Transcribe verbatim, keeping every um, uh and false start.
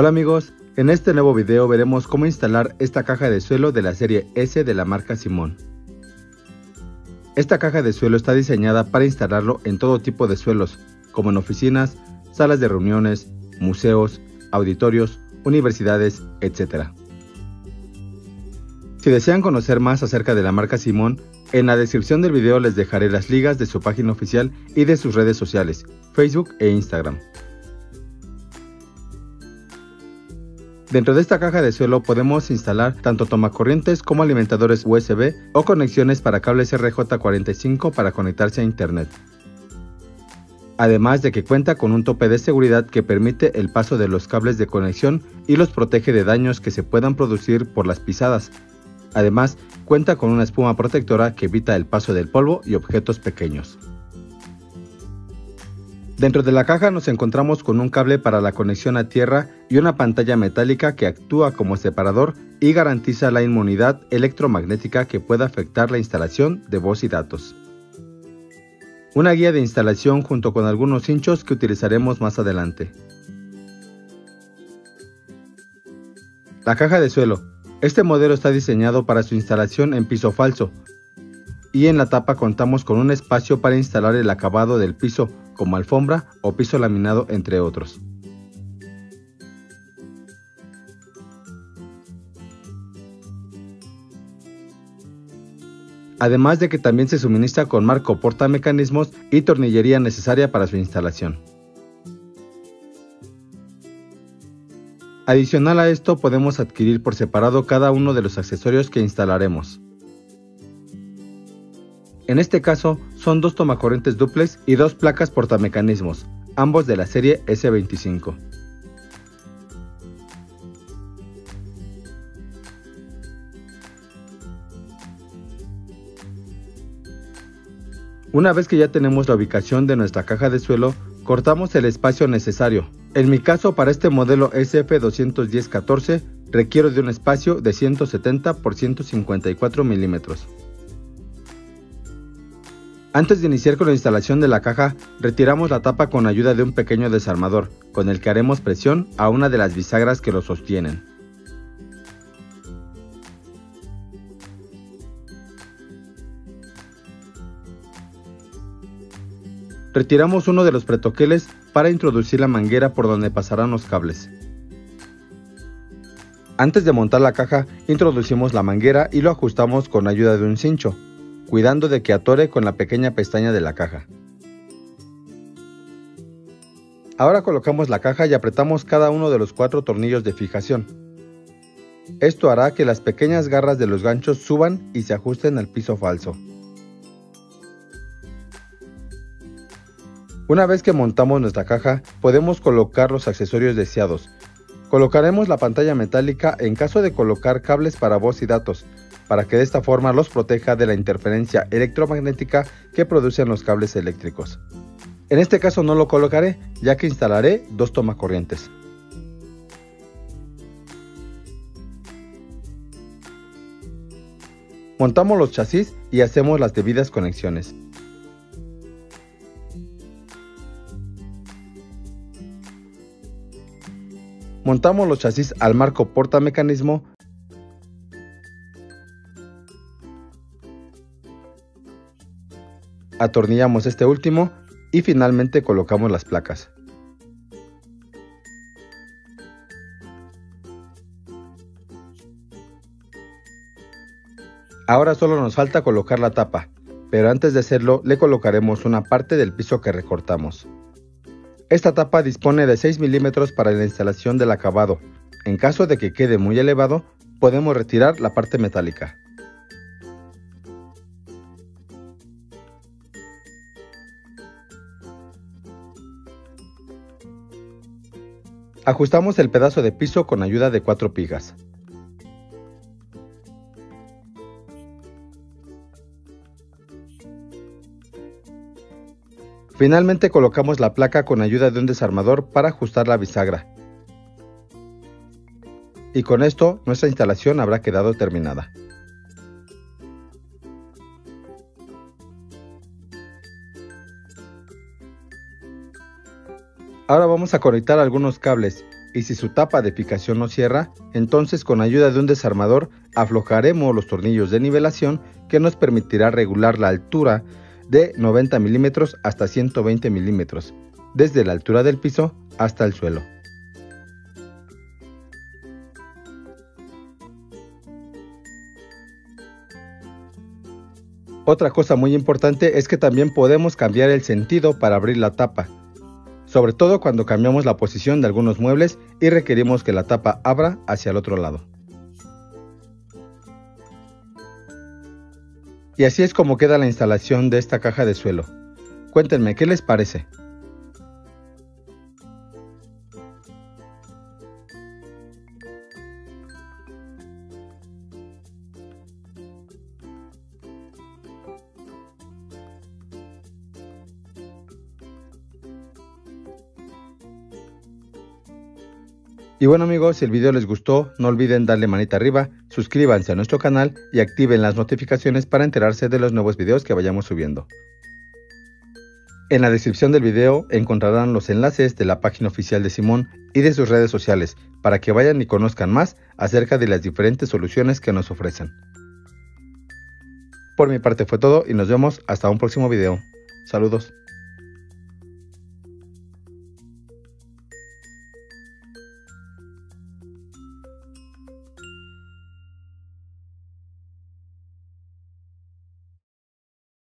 Hola amigos, en este nuevo video veremos cómo instalar esta caja de suelo de la serie S de la marca Simón. Esta caja de suelo está diseñada para instalarlo en todo tipo de suelos, como en oficinas, salas de reuniones, museos, auditorios, universidades, etcétera. Si desean conocer más acerca de la marca Simón, en la descripción del video les dejaré las ligas de su página oficial y de sus redes sociales, Facebook e Instagram. Dentro de esta caja de suelo podemos instalar tanto tomacorrientes como alimentadores U S B o conexiones para cables R J cuarenta y cinco para conectarse a internet. Además de que cuenta con un tope de seguridad que permite el paso de los cables de conexión y los protege de daños que se puedan producir por las pisadas. Además, cuenta con una espuma protectora que evita el paso del polvo y objetos pequeños. Dentro de la caja nos encontramos con un cable para la conexión a tierra y una pantalla metálica que actúa como separador y garantiza la inmunidad electromagnética que pueda afectar la instalación de voz y datos. Una guía de instalación junto con algunos hinchos que utilizaremos más adelante. La caja de suelo. Este modelo está diseñado para su instalación en piso falso y en la tapa contamos con un espacio para instalar el acabado del piso, como alfombra o piso laminado, entre otros. Además de que también se suministra con marco portamecanismos y tornillería necesaria para su instalación. Adicional a esto, podemos adquirir por separado cada uno de los accesorios que instalaremos. En este caso, son dos tomacorrientes dúplex y dos placas portamecanismos, ambos de la serie S veinticinco. Una vez que ya tenemos la ubicación de nuestra caja de suelo, cortamos el espacio necesario. En mi caso, para este modelo S F dos uno cero uno cuatro, requiero de un espacio de ciento setenta por ciento cincuenta y cuatro milímetros. Antes de iniciar con la instalación de la caja, retiramos la tapa con ayuda de un pequeño desarmador, con el que haremos presión a una de las bisagras que lo sostienen. Retiramos uno de los pretoqueles para introducir la manguera por donde pasarán los cables. Antes de montar la caja, introducimos la manguera y lo ajustamos con ayuda de un cincho, cuidando de que atore con la pequeña pestaña de la caja. Ahora colocamos la caja y apretamos cada uno de los cuatro tornillos de fijación. Esto hará que las pequeñas garras de los ganchos suban y se ajusten al piso falso. Una vez que montamos nuestra caja, podemos colocar los accesorios deseados. Colocaremos la pantalla metálica en caso de colocar cables para voz y datos, para que de esta forma los proteja de la interferencia electromagnética que producen los cables eléctricos. En este caso no lo colocaré, ya que instalaré dos tomacorrientes. Montamos los chasis y hacemos las debidas conexiones. Montamos los chasis al marco portamecanismo . Atornillamos este último y finalmente colocamos las placas. Ahora solo nos falta colocar la tapa, pero antes de hacerlo le colocaremos una parte del piso que recortamos. Esta tapa dispone de seis milímetros para la instalación del acabado. En caso de que quede muy elevado, podemos retirar la parte metálica. Ajustamos el pedazo de piso con ayuda de cuatro pijas. Finalmente colocamos la placa con ayuda de un desarmador para ajustar la bisagra. Y con esto nuestra instalación habrá quedado terminada. Ahora vamos a conectar algunos cables, y si su tapa de fijación no cierra, entonces con ayuda de un desarmador aflojaremos los tornillos de nivelación que nos permitirá regular la altura de noventa milímetros hasta ciento veinte milímetros, desde la altura del piso hasta el suelo. Otra cosa muy importante es que también podemos cambiar el sentido para abrir la tapa, sobre todo cuando cambiamos la posición de algunos muebles y requerimos que la tapa abra hacia el otro lado. Y así es como queda la instalación de esta caja de suelo. Cuéntenme, ¿qué les parece? Y bueno amigos, si el video les gustó, no olviden darle manita arriba, suscríbanse a nuestro canal y activen las notificaciones para enterarse de los nuevos videos que vayamos subiendo. En la descripción del video encontrarán los enlaces de la página oficial de Simón y de sus redes sociales para que vayan y conozcan más acerca de las diferentes soluciones que nos ofrecen. Por mi parte fue todo y nos vemos hasta un próximo video. Saludos.